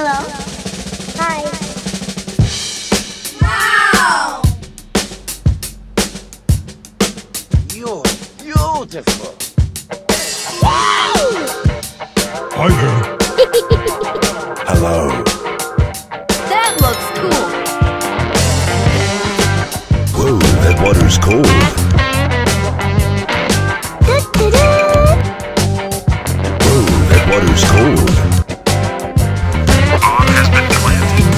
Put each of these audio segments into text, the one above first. Hello? Hi. Wow! You're beautiful. Woo! Hi there. Hello. That looks cool. Whoa, that water's cold. Water's cold. The bomb has been planted.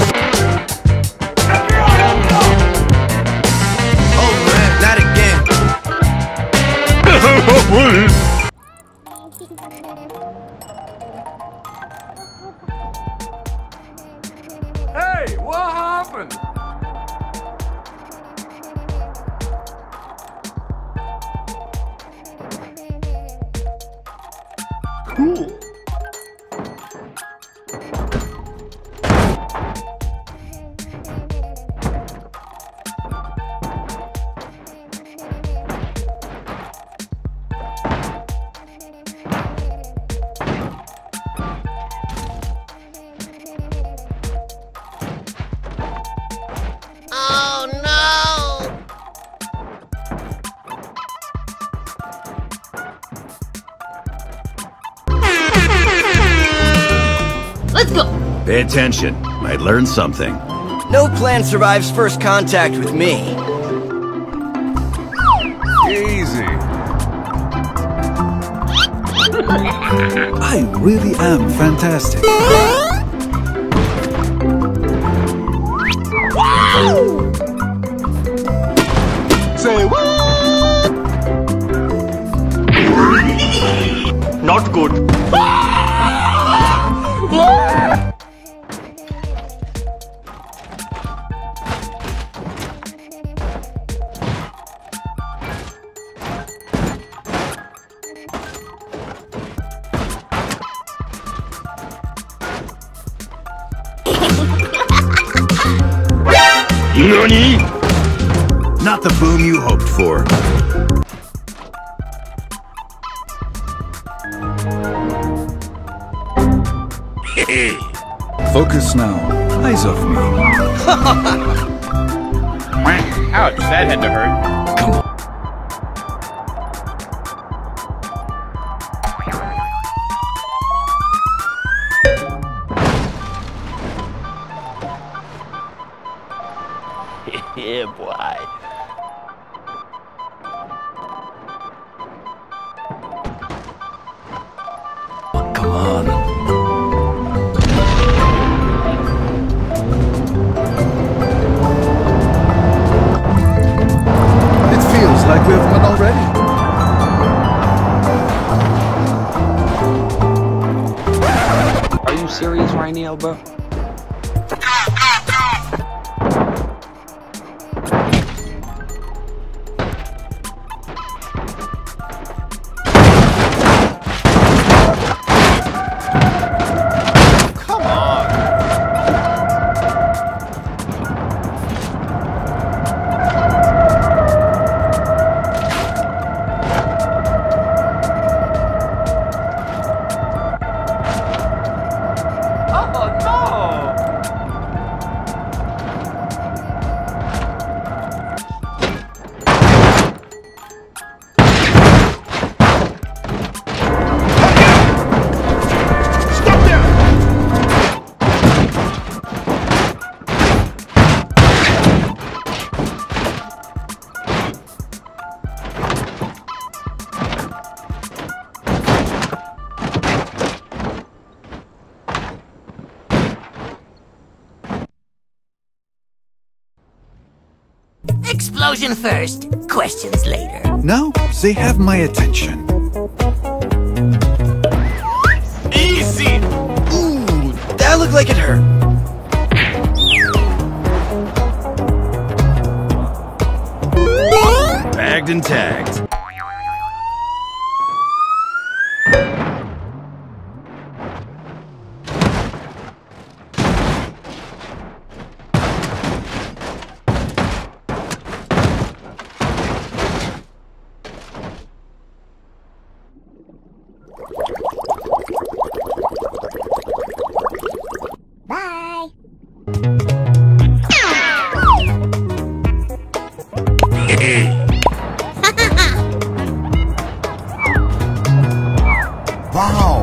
Oh man, not again. Hey, what happened? Cool. Pay attention. Might learn something. No plan survives first contact with me. Easy. I really am fantastic. Say what? Not good. Nani? Not the boom you hoped for. Hey. Focus now. Eyes off me. Ouch, that had to hurt. Come on. Yeah, boy. Come on. It feels like we've won already. Are you serious, Rainy Elba? Explosion first, questions later. Now they have my attention. Easy! Ooh, that looked like it hurt. Bagged and tagged. Bye! Wow!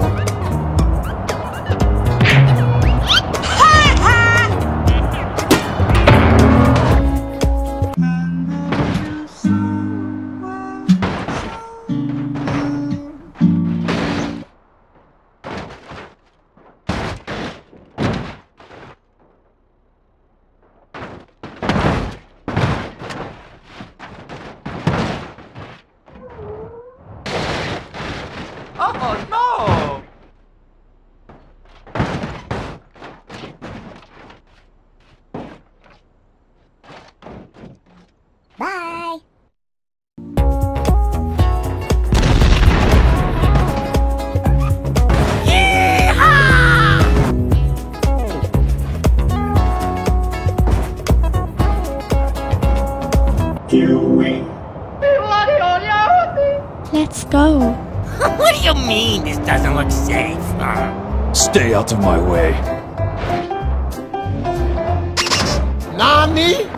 Let's go. What do you mean this doesn't look safe? Stay out of my way. Nami?